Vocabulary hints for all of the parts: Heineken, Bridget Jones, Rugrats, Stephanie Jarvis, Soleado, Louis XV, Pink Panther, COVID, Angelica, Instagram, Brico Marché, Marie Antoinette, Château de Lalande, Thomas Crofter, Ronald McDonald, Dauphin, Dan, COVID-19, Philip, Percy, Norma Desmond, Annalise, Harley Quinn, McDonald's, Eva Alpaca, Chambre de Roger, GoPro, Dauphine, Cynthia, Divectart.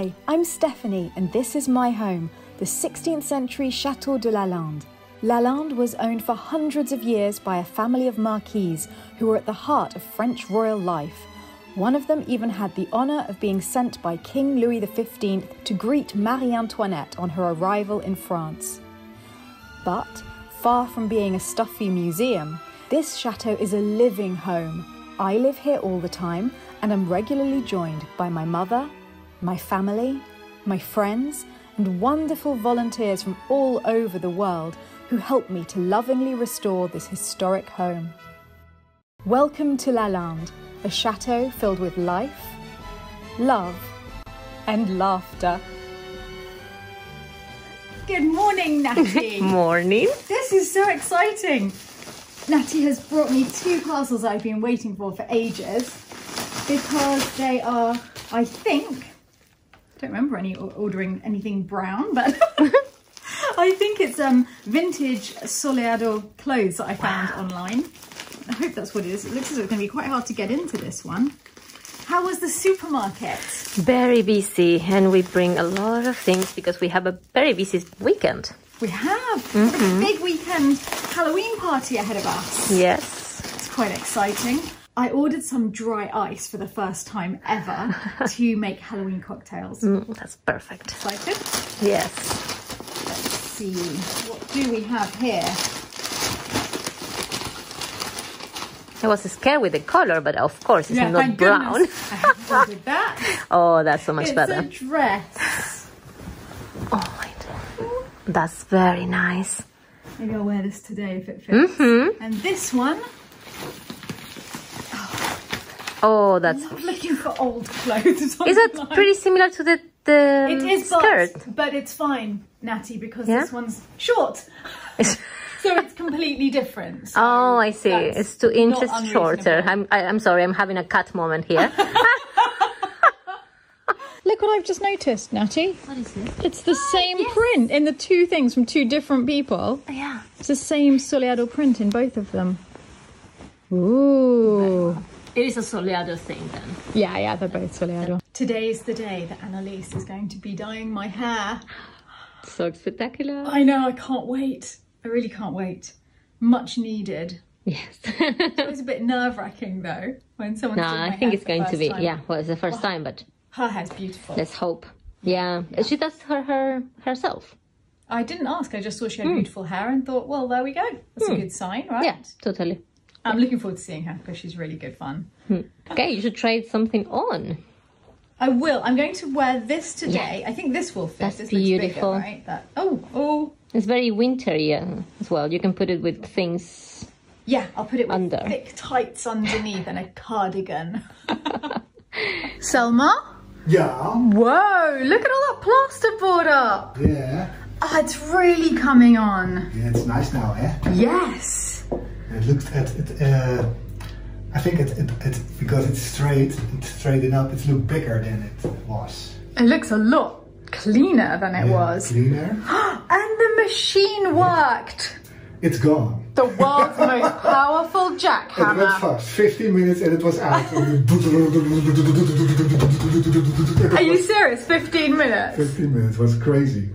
Hi, I'm Stephanie and this is my home, the 16th century Château de Lalande. Lalande was owned for hundreds of years by a family of marquises who were at the heart of French royal life. One of them even had the honour of being sent by King Louis XV to greet Marie Antoinette on her arrival in France. But far from being a stuffy museum, this chateau is a living home. I live here all the time and am regularly joined by my mother, my family, my friends, and wonderful volunteers from all over the world who help me to lovingly restore this historic home. Welcome to Lalande, a chateau filled with life, love, and laughter. Good morning, Natty. Morning. This is so exciting. Natty has brought me two parcels I've been waiting for ages because they are, I think, don't remember ordering anything brown, but I think it's vintage Soleado clothes that I found online. I hope that's what it is. It looks as if it's going to be quite hard to get into this one. How was the supermarket? Very busy, and we bring a lot of things because we have a very busy weekend. We have a big weekend Halloween party ahead of us. Yes. It's quite exciting. I ordered some dry ice for the first time ever to make Halloween cocktails. That's perfect. Excited? Yes. Let's see, what do we have here? I was scared with the colour, but of course it's not brown. I haven't ordered that. Oh, that's so much better. It's a dress. Oh my God. That's very nice. Maybe I'll wear this today if it fits. And this one. Oh, that's... I'm looking for old clothes. Is that pretty similar to the it is, skirt? But it's fine, Natty, because this one's short. So it's completely different. So I see. It's 2 inches shorter. I'm sorry, I'm having a cut moment here. Look what I've just noticed, Natty. What is this? It's the same print in the two things from two different people. Yeah. It's the same Soleado print in both of them. Ooh. It is a Soleado thing then. Yeah, yeah, they're both Soleado. Today is the day that Annalise is going to be dyeing my hair. So spectacular. I know, I can't wait. I really can't wait. Much needed. Yes. It's always a bit nerve-wracking though, when someone's doing my hair. No, I think it's going to be, well, it's the first time, but... Her hair's beautiful. Let's hope. Yeah, she does her hair herself. I didn't ask, I just saw she had beautiful hair and thought, well, there we go. That's a good sign, right? Yeah, totally. I'm looking forward to seeing her because she's really good fun. Okay, you should try something on. I will. I'm going to wear this today. Yeah. I think this will fit. That's this beautiful. Looks bigger, right? That, oh. It's very wintry as well. You can put it with things. Yeah, I'll put it with thick tights underneath and a cardigan. Selma? Yeah? Whoa, look at all that plasterboard up. Yeah. Oh, it's really coming on. Yeah, it's nice now, eh? Yes. It looks at it. I think it because it's straightened up. It looks bigger than it was. It looks a lot cleaner than it was. Cleaner. And the machine worked. It's gone. The world's most powerful jackhammer. It went fast. 15 minutes and it was out. Are you serious? 15 minutes. 15 minutes was crazy.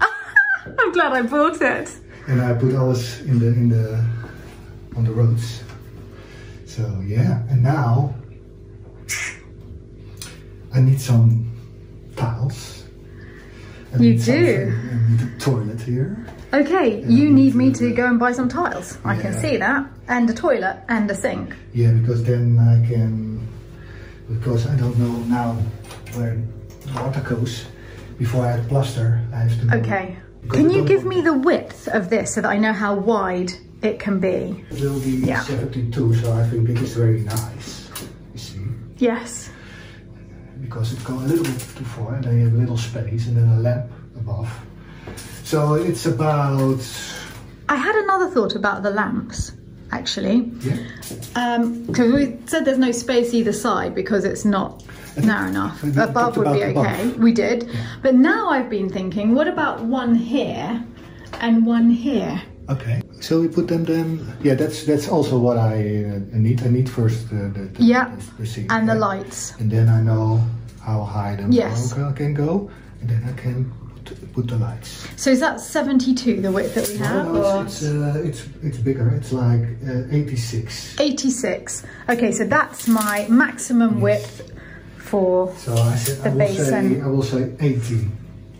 I'm glad I bought it. And I put alles in the on the roads. So yeah, and now I need some towels. You do. I need a toilet here. Okay, you need me to go and buy some tiles. I can see that, and a toilet and a sink. Yeah, because then I can, because I don't know now where the water goes. Before I had plaster, I have to. Okay. Can you give me the width of this so that I know how wide it can be? It will be 72, so I think it is very nice, you see? Yes. Because it goes a little bit too far and then you have a little space and then a lamp above. So it's about... I had another thought about the lamps, actually. Yeah? Because we said there's no space either side because it's not narrow enough. Above would be okay. We did. Yeah. But now I've been thinking, what about one here and one here? Okay, so we put them then. Yeah, that's also what I need. I need first the scene, and the lights, and then I know how high them can go, and then I can put the lights. So is that 72, the width that we have? No, it's bigger, it's like 86. 86, okay, so that's my maximum width for I will say 80.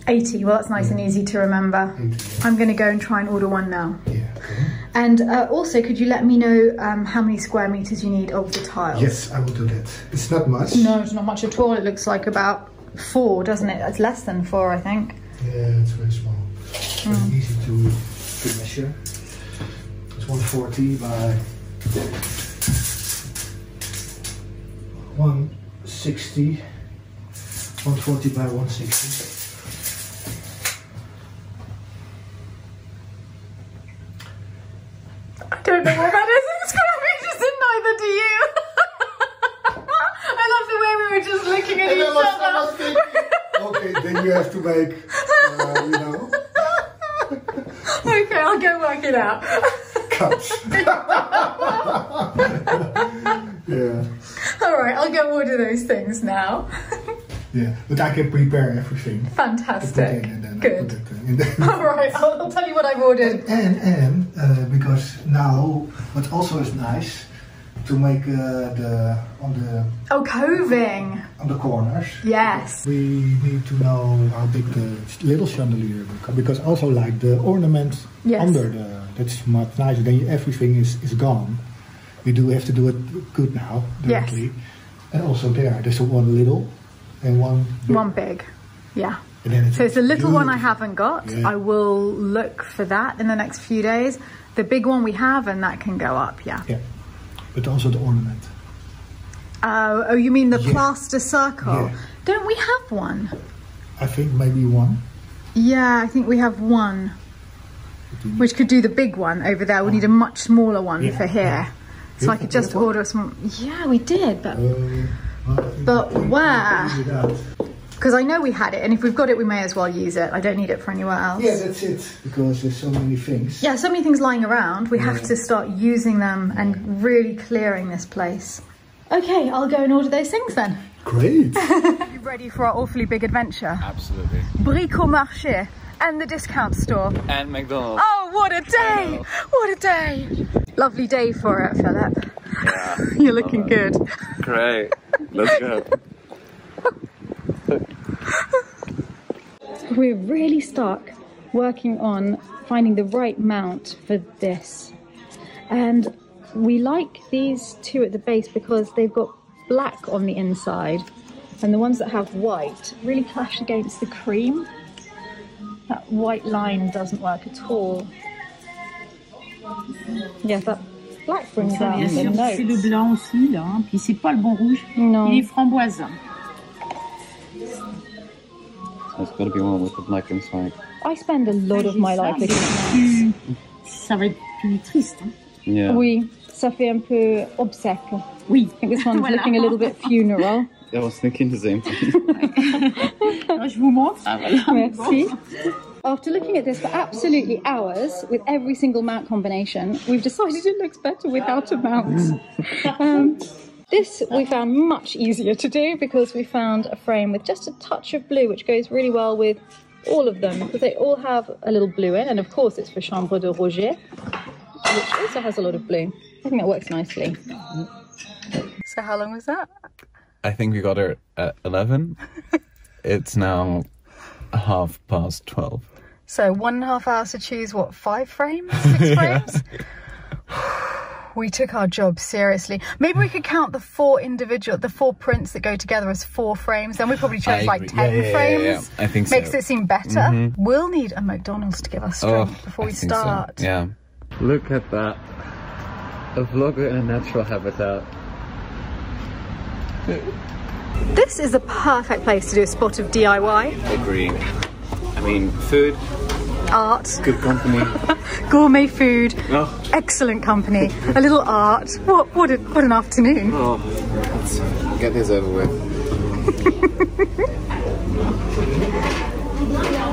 80, well that's nice and easy to remember. 80, yeah. I'm going to go and try and order one now. Yeah. Okay. And also, could you let me know how many square meters you need of the tiles? Yes, I will do that. It's not much. No, it's not much at all. It looks like about 4, doesn't it? It's less than 4, I think. Yeah, it's very small. It's very easy to measure. It's 140 by 160. 140 by 160. I don't know what that is in square meters, and neither do you. I love the way we were just looking at each other. I was thinking, okay, then you have to make, you know. Okay, I'll go work it out. Cups. Yeah. All right, I'll go order those things now. Yeah, but I can prepare everything. Fantastic. Good. All right, I'll tell you what I've ordered. And because now, what also is nice, to make coving on the corners. Yes. We need to know how big the little chandelier because also like the ornament under the that's much nicer. Then everything is gone. We do have to do it good now directly. Yes. And also there's one little. And one big, yeah. And then so it's a little one I haven't got. Yeah. I will look for that in the next few days. The big one we have, and that can go up, yeah. Yeah, but also the ornament. Oh, you mean the plaster circle? Yeah. Don't we have one? I think maybe one. Yeah, I think we have one, which could do the big one over there. We need a much smaller one for here. Yeah. So I could just order some. Yeah, we did, but... But where? Because I know we had it, and if we've got it, we may as well use it. I don't need it for anywhere else. Yeah, that's it, because there's so many things. Yeah, so many things lying around. We have to start using them and really clearing this place. Okay, I'll go and order those things then. Great. Are you ready for our awfully big adventure? Absolutely. Brico Marché and the discount store. And McDonald's. Oh, what a day! What a day! Lovely day for it, Philip. Yeah, you're looking good. Great. Let's go. We're really stuck working on finding the right mount for this. And we like these two at the base because they've got black on the inside. And the ones that have white really clash against the cream. That white line doesn't work at all. Yeah, that... black brings out the notes. Bien sûr, c'est le blanc aussi là, hein. Puis c'est pas le bon rouge. Non. Il est framboise. So it's got to be one with the black inside. I spend a lot of my life looking at that. Ça va être plus triste. Hein? Yeah. Oui, ça fait un peu obsèque. Oui. I think this one's looking a little bit funeral. I was thinking the same thing. Je vous montre. Ah, voilà. Merci. After looking at this for absolutely hours with every single mount combination, we've decided it looks better without a mount. This we found much easier to do because we found a frame with just a touch of blue, which goes really well with all of them because they all have a little blue in, and of course it's for Chambre de Roger, which also has a lot of blue. I think that works nicely. So how long was that? I think we got her at 11. It's now 12:30. So 1.5 hours to choose, what, 5 frames, 6 frames? We took our job seriously. Maybe we could count the 4 prints that go together as 4 frames. Then we probably chose like 10 frames. Yeah. I think so. Makes it seem better. Mm-hmm. We'll need a McDonald's to give us strength before we start. So. Yeah. Look at that. A vlogger in a natural habitat. This is the perfect place to do a spot of DIY. Agreed. I mean, food, art, good company, gourmet food, excellent company, a little art. What an afternoon! Oh, let's get this over with.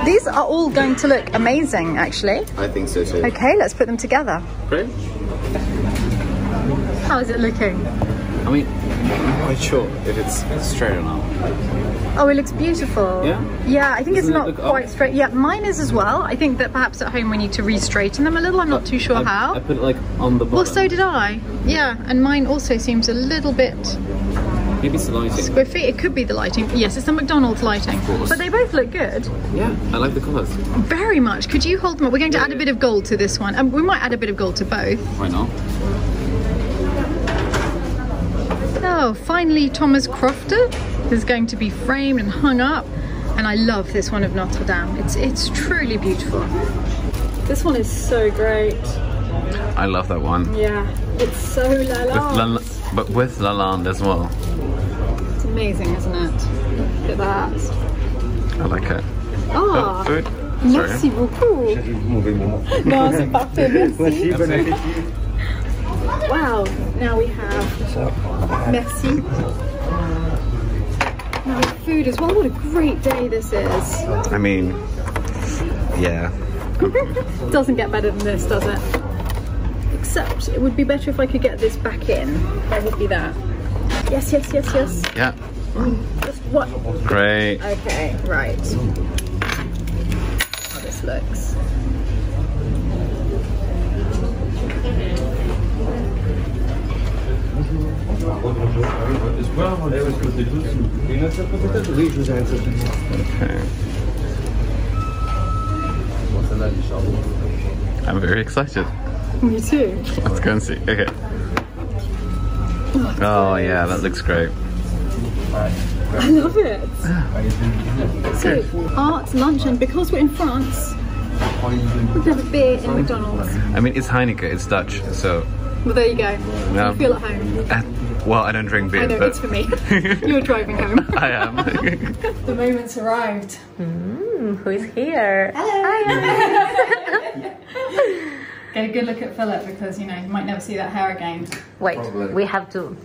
These are all going to look amazing, actually. I think so too. Okay, let's put them together. Great. How is it looking? I mean, I'm not quite sure if it's straight or not. Oh, it looks beautiful. Yeah? Yeah, I think Isn't it not quite straight. Yeah, mine is as well. I think that perhaps at home we need to re-straighten them a little. I'm not too sure how. I put it like on the bottom. Well, so did I. Yeah, and mine also seems a little bit... Maybe it's the lighting. Squiffy. It could be the lighting. Yes, it's the McDonald's lighting. Of course. But they both look good. Yeah, I like the colours. Very much. Could you hold them up? We're going to add a bit of gold to this one. And we might add a bit of gold to both. Why not? Oh, finally Thomas Crofter is going to be framed and hung up. And I love this one of Notre Dame. It's truly beautiful. This one is so great. I love that one. Yeah, it's so Lalande. But with Lalande as well. It's amazing, isn't it? Look at that. I like it. Ah. Oh, food. Merci beaucoup. No, c'est parfait, merci. Wow, now we have merci. Now food as well. What a great day this is. I mean, yeah. Doesn't get better than this, does it? Except it would be better if I could get this back in. That would be that. Yes, yes, yes, yes. Yeah. Just what? Great. Okay, right. How this looks. Okay. I'm very excited. Me too. Let's go and see. Okay. Oh yeah, that looks great. I love it. Yeah. So, art, lunch, and because we're in France, we can have a beer in McDonald's. I mean, it's Heineken, it's Dutch, so... Well, there you go. Yeah. You feel at home. Well, I don't drink beer, I know, but... it's for me. You're driving home. I am. The moment's arrived. Who's here? Hello. Hi. Get a good look at Philip because, you know, you might never see that hair again. Wait, probably. We have to.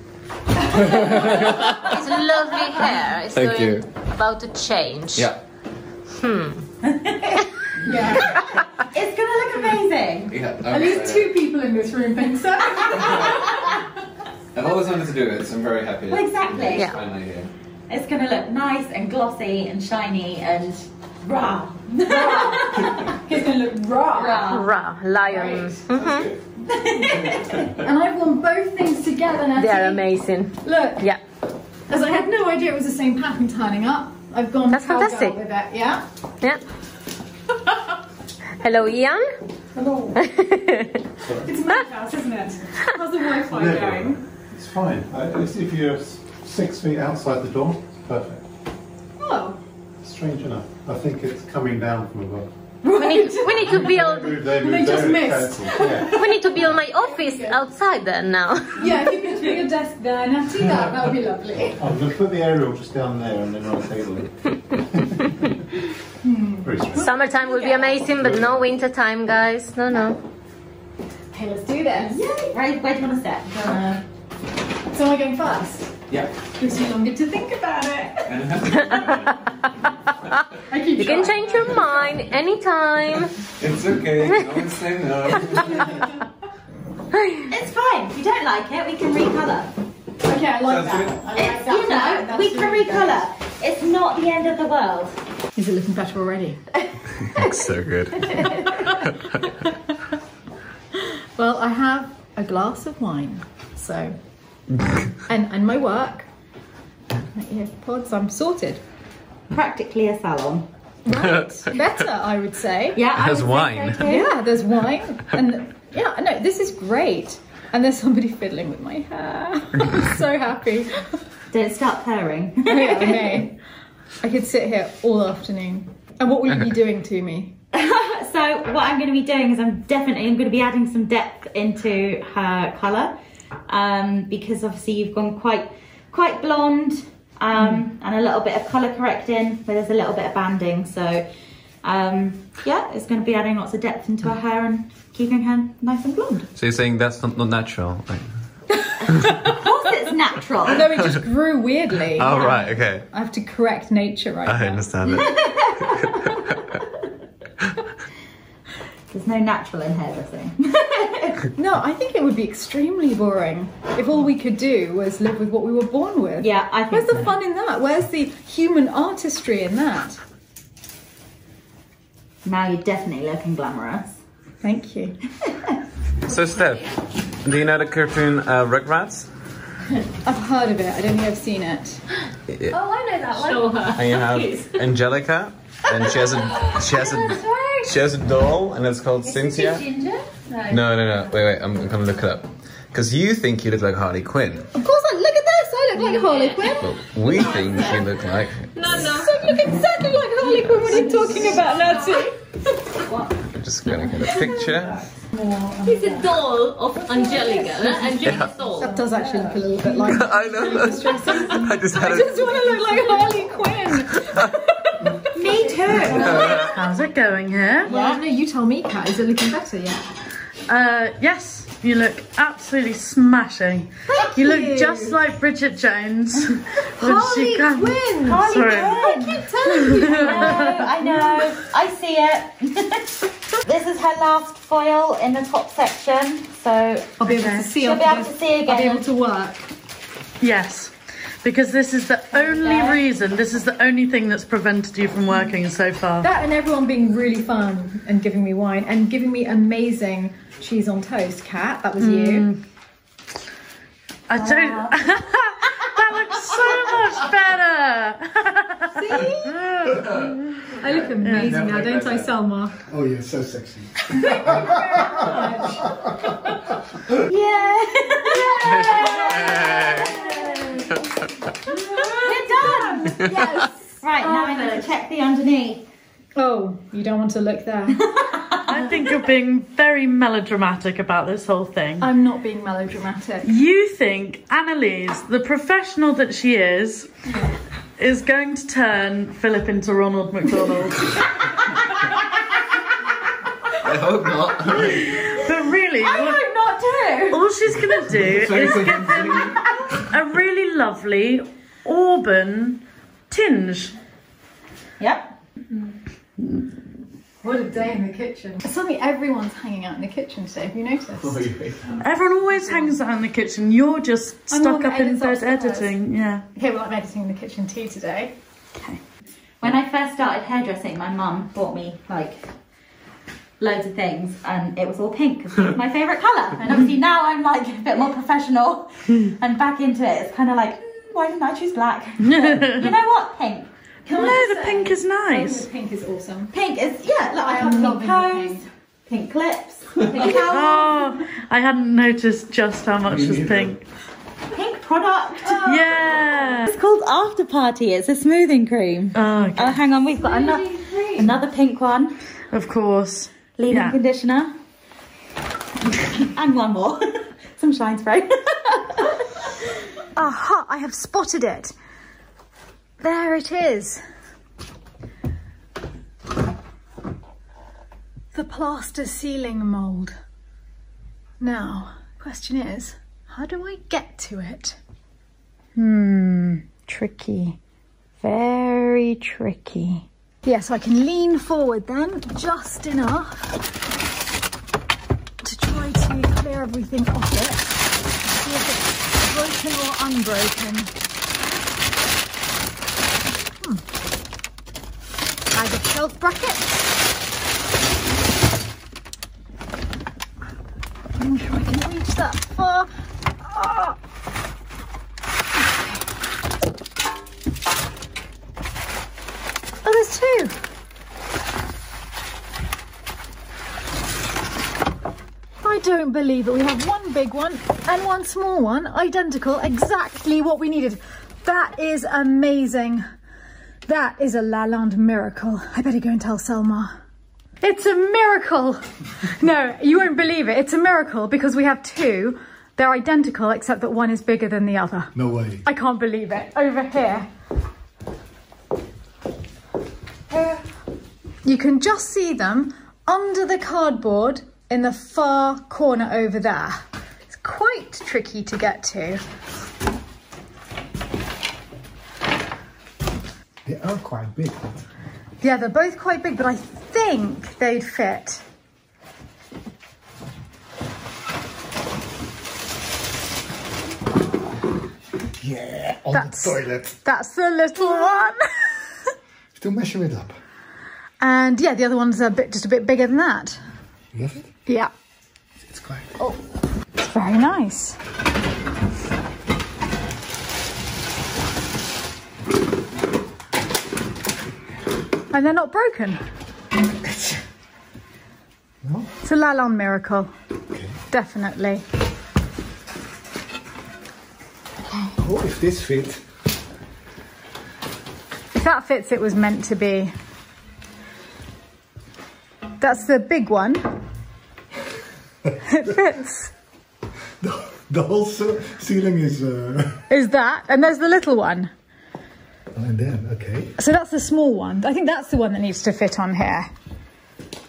It's lovely hair. It's about to change. Yeah. Yeah. It's going to look amazing. Yeah, okay. At least two people in this room think so. I've always wanted to do it, so I'm very happy. Well, exactly. Yeah. Finally here. It's going to look nice and glossy and shiny and raw. He's gonna look raw lion. And I've worn both things together now. They're amazing. Look. Yeah. As I had no idea it was the same pattern turning up, I've gone. That's fantastic. With that. Yeah. Yeah. Hello, Ian. Hello. It's my house, isn't it? How's the Wi-Fi going? It's fine. If you're 6 feet outside the door, it's perfect. Oh. Strange enough, I think it's coming down from above. We need to build. They just missed. Yeah. We need to build my office outside then now. Yeah, if you could put your desk there and empty that, that would be lovely. I'm going to put the aerial just down there and then I'll table it. Summertime will be amazing, but no winter time, guys. No, no. Okay, let's do this. Yay. Right, where do you want to start? So am I going first? Yeah. Gives you longer to think about it. You can change your mind anytime. It's okay, don't say no. It's fine, if you don't like it, we can recolor. Okay, I like that. I like that. You know, we can recolor. It's not the end of the world. Is it looking better already? Looks so good. Well, I have a glass of wine, so. And my work. My earpods, I'm sorted. Practically a salon. Right. Better, I would say. Yeah. There's wine. Yeah, there's wine. And yeah, no, this is great. And there's somebody fiddling with my hair. I'm so happy. Don't start purring. Oh, yeah, okay. I could sit here all afternoon. And what will you be doing to me? So what I'm going to be doing is I'm going to be adding some depth into her colour. Because obviously you've gone quite blonde. And a little bit of colour correcting, but there's a little bit of banding, so yeah, it's going to be adding lots of depth into her hair and keeping her nice and blonde. So you're saying that's not natural? Like... Of course it's natural. No, it just grew weirdly. Oh, right, okay. I have to correct nature right now. I understand it. There's no natural in hairdressing. No, I think it would be extremely boring if all we could do was live with what we were born with. Yeah, I think Where's the fun in that? Where's the human artistry in that? Now you're definitely looking glamorous. Thank you. So Steph, do you know the cartoon Rugrats? I've heard of it, I don't think I've seen it. Yeah. Oh, I know that one. Sure. And you have Angelica, and she has a doll, and it's called Cynthia. Ginger? No. Wait, I'm going to look it up. Because you think you look like Harley Quinn. Of course, look at this, I look like Harley Quinn. But we think you look like... No. So I look exactly like Harley Quinn when I'm talking about Nancy. I'm just going to get a picture. He's a doll of Angelica. Angelica's doll. That does actually look a little bit like... I know. I just want to look like Harley Quinn. Me too. How's it going here? Well, no, you tell me, Kat. Is it looking better yet? Yes. You look absolutely smashing. Thank you. You look just like Bridget Jones. Harley Quinn! I keep telling you. I know. I see it. This is her last foil in the top section, so I'll be able to see again. I'll be able to work. Yes, because this is the only reason, this is the only thing that's prevented you from working so far. That and everyone being really fun and giving me wine and giving me amazing cheese on toast, Kat. That was you. I don't... That looks so much better! See? I look amazing now, don't I, Selma? Oh, you're so sexy. Thank you very much. Yay! We're done! Yes! Right, now I'm going to check the underneath. Oh, you don't want to look there. I think you're being very melodramatic about this whole thing. I'm not being melodramatic. You think Annalise, the professional that she is going to turn Philip into Ronald McDonald. I hope not. But really... I hope not too. All she's going to do is give him a really lovely auburn tinge. Yep. What a day in the kitchen. Suddenly everyone's hanging out in the kitchen today, have you noticed? Oh, yeah. Everyone always hangs out in the kitchen, you're just stuck up in bed editing. Yeah. Okay, well I'm editing the kitchen tea today. Okay. When I first started hairdressing, my mum bought me like loads of things and it was all pink because it was my favourite colour. And obviously now I'm like a bit more professional and back into it. It's kind of like, why didn't I choose black? But, you know what, pink. No, the pink is nice. The pink is awesome. Pink is, yeah, look, I have pink toes, pink clips, pink towels. Oh, I hadn't noticed just how much was pink. Pink product. Oh. Yeah. It's called After Party. It's a smoothing cream. Oh, okay. Oh, hang on, we've got another pink one. Of course. Leave-in conditioner. And one more. Some shine spray. Aha, I have spotted it. There it is. The plaster ceiling mould. Now, question is, how do I get to it? Tricky. Very tricky. Yeah, so I can lean forward then, just enough to try to clear everything off it. See if it's broken or unbroken. Bag of shelf brackets. I'm not sure I can reach that far. Oh. Oh, there's two. I don't believe it. We have one big one and one small one, identical, exactly what we needed. That is amazing. That is a Lalande miracle. I better go and tell Selma. It's a miracle! No, you won't believe it. It's a miracle because we have two. They're identical except that one is bigger than the other. No way. I can't believe it. Over here. You can just see them under the cardboard in the far corner over there. It's quite tricky to get to. They are quite big. Yeah, they're both quite big, but I think they'd fit Yeah, on the toilet. That's the little one. Still measure it up. And yeah, the other one's a bit, just a bit bigger than that. You love it? Yeah. It's quite... Oh, it's very nice. And they're not broken. No. It's a Lalande miracle. Okay. Definitely. Oh, if this fits. If that fits, it was meant to be. That's the big one. It fits. The whole ceiling is... Is that, and there's the little one. And then, okay. So that's the small one. I think that's the one that needs to fit on here.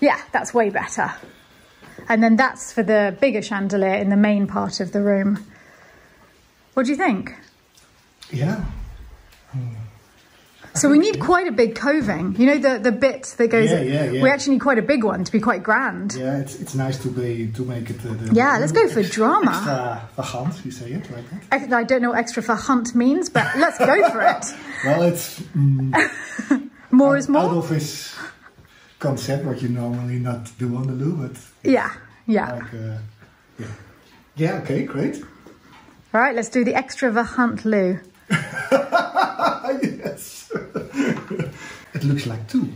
Yeah, that's way better. And then that's for the bigger chandelier in the main part of the room. What do you think? Yeah. So we need quite a big coving. You know, the bit that goes... Yeah. We actually need quite a big one to be quite grand. Yeah, it's nice to be, to make it... yeah, let's go for drama. Extravagant, you say it like that? I don't know what extravagant means, but let's go for it. Well, it's... more is more? Out of his concept, what you normally not do on the loo, but... Yeah. Like, yeah. Yeah, okay, great. All right, let's do the extravagant loo. Yes. It looks like two.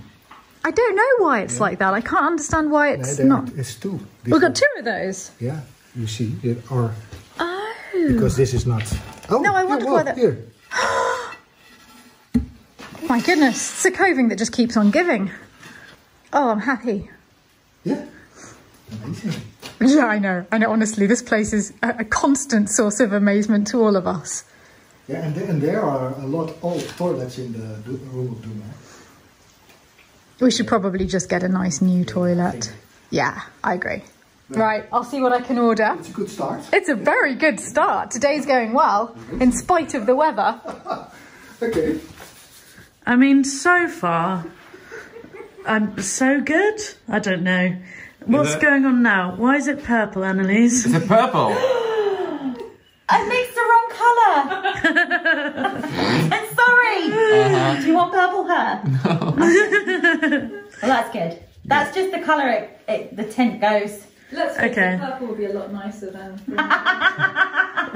I don't know why it's like that. I can't understand why it's not. It's two. We've got two of those. Yeah, you see, there are. Oh. Because this is not. Oh, no, I wondered why that. Here. My goodness, it's a coving that just keeps on giving. Oh, I'm happy. Yeah. Amazing. Yeah, I know. Honestly, this place is a constant source of amazement to all of us. Yeah, and there are a lot old toilets in the room of Duma. We should probably just get a nice new toilet. Yeah, I agree. Yeah. Right, I'll see what I can order. It's a good start. It's a very good start. Today's going well, in spite of the weather. Okay. I mean, so far, I'm so good. I don't know. What's going on now? Why is it purple, Annalise? Is it purple? I mixed the wrong colour. I'm sorry. Do you want purple hair? No. Well, that's good. That's just the colour the tint goes. Let's think purple would be a lot nicer than.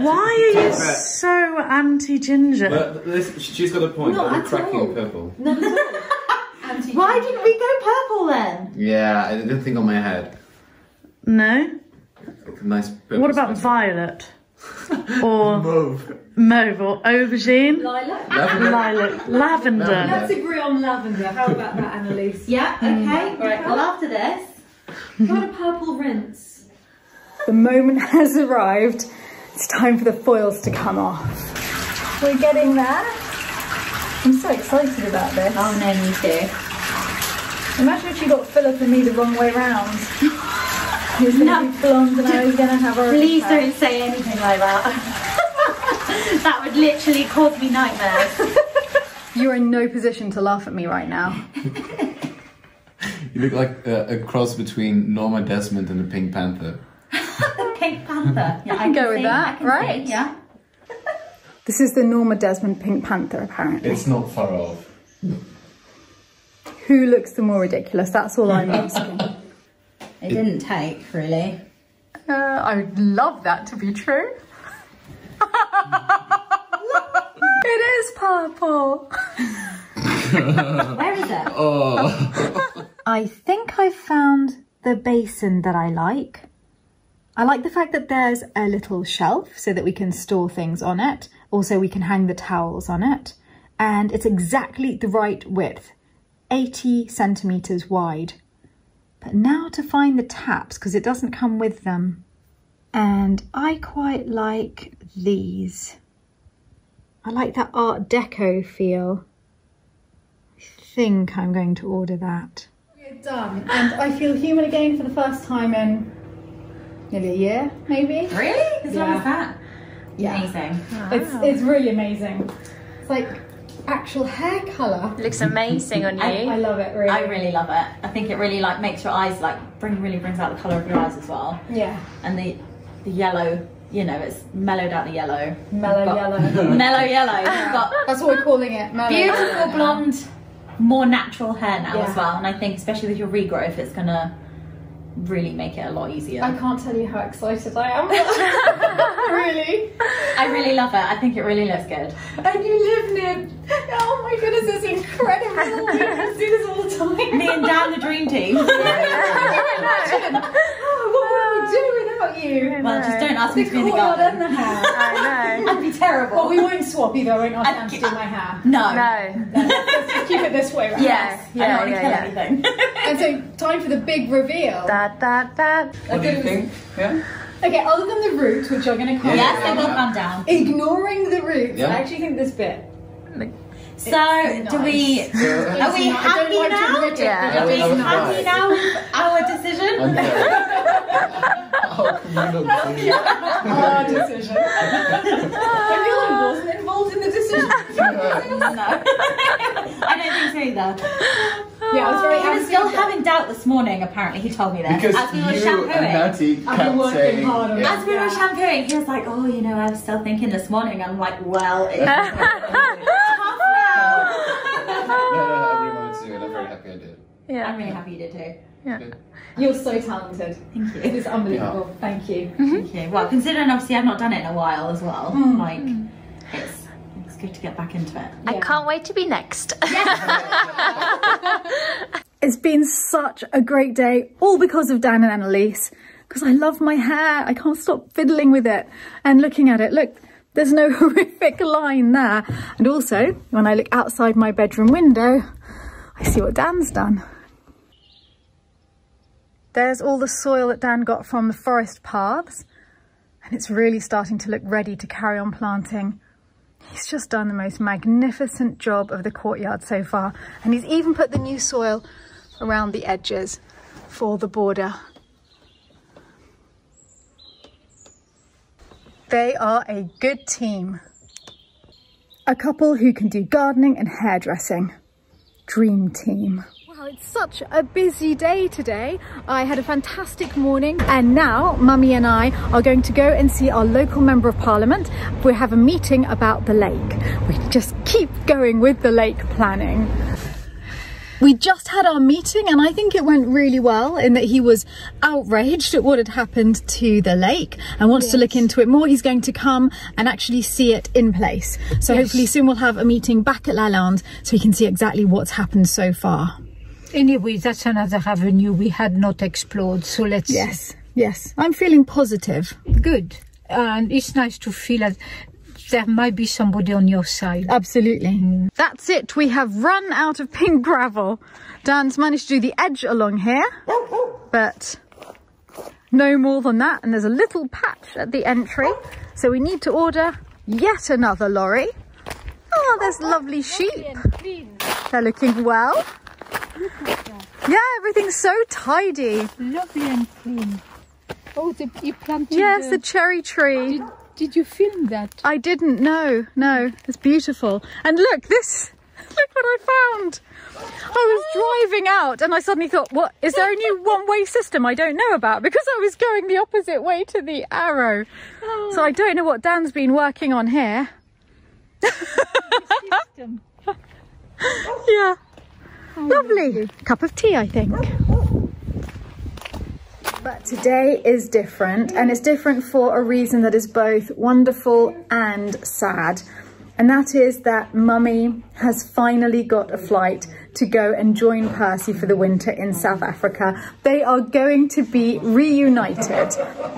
Why are you so anti-ginger? She's got a point. Not at cracking all. Purple. No. Why didn't we go purple then? Yeah, I didn't think on my head. No. Nice. What about violet? Or mauve or aubergine. Lilac. Lilac. Lavender. Let's agree on lavender. How about that, Annalise? Yeah, okay. Right. Well, after this, got a purple rinse. The moment has arrived. It's time for the foils to come off. We're getting there. I'm so excited about this. Oh, no, me too. Imagine if you got Philip and me the wrong way round. He was going to be blonde and I was going to have a... Please don't say anything like that. That would literally cause me nightmares. You're in no position to laugh at me right now. You look like a cross between Norma Desmond and the Pink Panther. The Pink Panther. Yeah, I can go with that, right? Yeah. This is the Norma Desmond Pink Panther, apparently. It's not far off. Who looks the more ridiculous? That's all I'm asking. It didn't take, really. I would love that to be true. It is purple. Where is it? Oh. I think I found the basin that I like. I like the fact that there's a little shelf so that we can store things on it. Also, we can hang the towels on it. And it's exactly the right width, 80 centimetres wide. But now to find the taps, because it doesn't come with them. And I quite like these. I like that Art Deco feel. I think I'm going to order that. We're done, and I feel human again for the first time in nearly a year, maybe. Really? As long as that? Yeah. Amazing. Wow. It's really amazing. It's like... actual hair colour. It looks amazing on you. I love it, really. I really love it. I think it really like makes your eyes like really brings out the colour of your eyes as well. Yeah. And the yellow you know, it's mellowed out the yellow. Mellow yellow. Mellow yellow. But that's what we're calling it. Mellow. Beautiful blonde, more natural hair now as well. And I think especially with your regrowth, it's gonna really make it a lot easier. I can't tell you how excited I am. Really? I really love it. I think it really looks good. And you live near... Oh my goodness, it's incredible. I see this all the time. Me and Dan, the dream team. What would we do without you? Well, just don't ask me to be in the garden. The hair. I know. I'd be terrible. Well, we won't swap either. I won't ask Dan to do my hair. No. Let's keep it this way around. Yes. Yeah, I don't want to kill anything. And so, time for the big reveal. What do you think? Yeah. Okay, other than the roots, which are going to come down. Yes, they will come down. Ignoring the roots, I actually think this bit. So, nice. are we happy now? Are we happy now with our decision? Our decision. Everyone wasn't involved in the decision. No. I don't think so either. Yeah, I was very happy. He was still having doubt this morning, apparently, he told me that. Because as we were shampooing, as we were shampooing, he was like, oh, you know, I was still thinking this morning. I'm like, well, it's tough now. Everyone's doing it. I'm very happy I did. Yeah. I'm really happy you did too. Yeah. You're so talented. Thank you. It is unbelievable. Yeah. Thank you. Thank you. Well, considering obviously I've not done it in a while as well, it's good to get back into it. Yeah. I can't wait to be next. It's been such a great day, all because of Dan and Annalise, because I love my hair. I can't stop fiddling with it and looking at it. Look, there's no horrific line there. And also, when I look outside my bedroom window, I see what Dan's done. There's all the soil that Dan got from the forest paths, and it's really starting to look ready to carry on planting. He's just done the most magnificent job of the courtyard so far, and he's even put the new soil around the edges for the border. They are a good team. A couple who can do gardening and hairdressing. Dream team. Wow, it's such a busy day today. I had a fantastic morning, and now Mummy and I are going to go and see our local Member of Parliament. We have a meeting about the lake. We just keep going with the lake planning. We just had our meeting and I think it went really well, in that he was outraged at what had happened to the lake and wants to look into it more. He's going to come and actually see it in place. So hopefully soon we'll have a meeting back at Lalande so he can see exactly what's happened so far. Anyway, that's another avenue we had not explored, so let's... Yes, I'm feeling positive. Good. And it's nice to feel that there might be somebody on your side. Absolutely. That's it, we have run out of pink gravel. Dan's managed to do the edge along here, but no more than that. And there's a little patch at the entry, so we need to order yet another lorry. Oh, there's lovely sheep. They're looking well. Yeah, everything's so tidy. Lovely and clean. Oh, you planted... Yes, the cherry tree. Did you film that? I didn't, no. It's beautiful. And look, look what I found. I was driving out and I suddenly thought, what, is there a new one-way system I don't know about? Because I was going the opposite way to the arrow. Oh. So I don't know what Dan's been working on here. Yeah. Lovely. Cup of tea, I think. But today is different, and it's different for a reason that is both wonderful and sad. And that is that Mummy has finally got a flight to go and join Percy for the winter in South Africa. They are going to be reunited,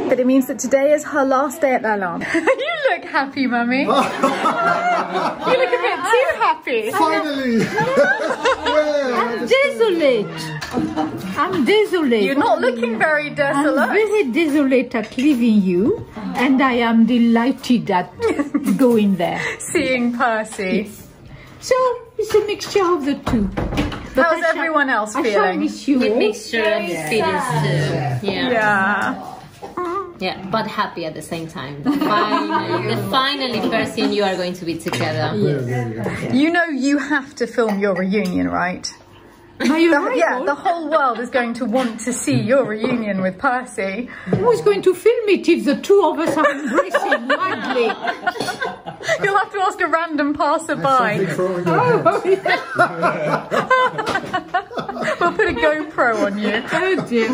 but it means that today is her last day at Lalande. You look happy, Mummy. You look a bit too happy. Finally. I'm desolate. I'm desolate. You're not looking very desolate. I'm very desolate at leaving you, and I am delighted at going there. Seeing Percy. Yes. So, it's a mixture of the two. How's everyone else feeling? I miss you. A mixture of feelings too. Yeah, but happy at the same time. Finally, Percy and you are going to be together. You know you have to film your reunion, right? Are you right? Yeah, the whole world is going to want to see your reunion with Percy. Who is going to film it if the two of us are embracing madly? You'll have to ask a random passerby. Oh, yeah. We'll put a GoPro on you. Oh dear,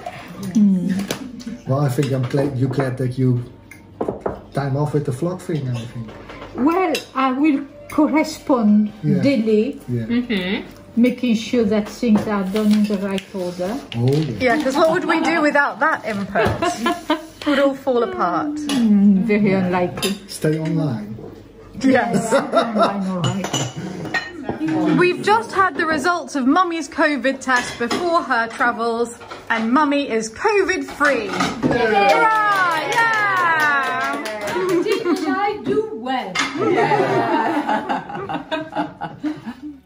oh dear. Well, I think I'm glad you're glad that you time off with the vlog thing and everything. Well, I will correspond daily. Yeah. Mm-hmm. Making sure that things are done in the right order. Oh, yeah, because what would we do without that input? It would all fall apart. Very unlikely. Stay online. Yes. Online, all right. We've just had the results of Mummy's COVID test before her travels, and Mummy is COVID-free. Yeah. Yeah. Didn't I do well? Yeah.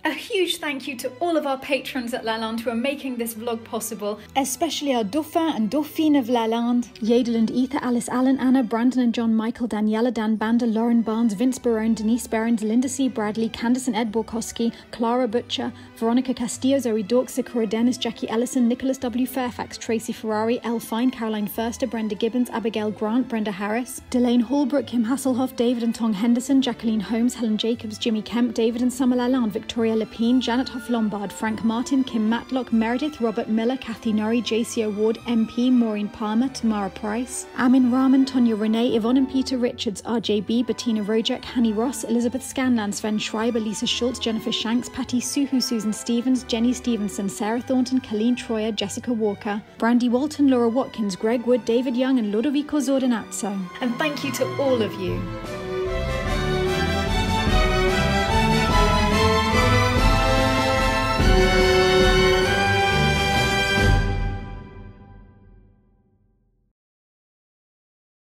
A huge thank you to all of our patrons at Lalande who are making this vlog possible. Especially our Dauphin and Dauphine of Lalande. Yadel and Ether, Alice, Alan, Anna, Brandon and John, Michael, Daniela, Dan Bander, Lauren Barnes, Vince Barone, Denise Behrens, Linda C. Bradley, Candice and Ed Borkowski, Clara Butcher, Veronica Castillo, Zoe Dork, Sakura Dennis, Jackie Ellison, Nicholas W. Fairfax, Tracy Ferrari, Elle Fine, Caroline Furster, Brenda Gibbons, Abigail Grant, Brenda Harris, Delane Hallbrook, Kim Hasselhoff, David and Tong Henderson, Jacqueline Holmes, Helen Jacobs, Jimmy Kemp, David and Summer Lalande, Victoria Lepine, Janet Hoff Lombard, Frank Martin, Kim Matlock, Meredith, Robert Miller, Kathy Norrie, JC O'Ward, MP, Maureen Palmer, Tamara Price, Amin Rahman, Tonya Renee, Yvonne and Peter Richards, RJB, Bettina Rojek, Hanny Ross, Elizabeth Scanlan, Sven Schreiber, Lisa Schultz, Jennifer Shanks, Patty Suhu, Susan Stevens, Jenny Stevenson, Sarah Thornton, Colleen Troyer, Jessica Walker, Brandy Walton, Laura Watkins, Greg Wood, David Young and Ludovico Zordonazzo. And thank you to all of you.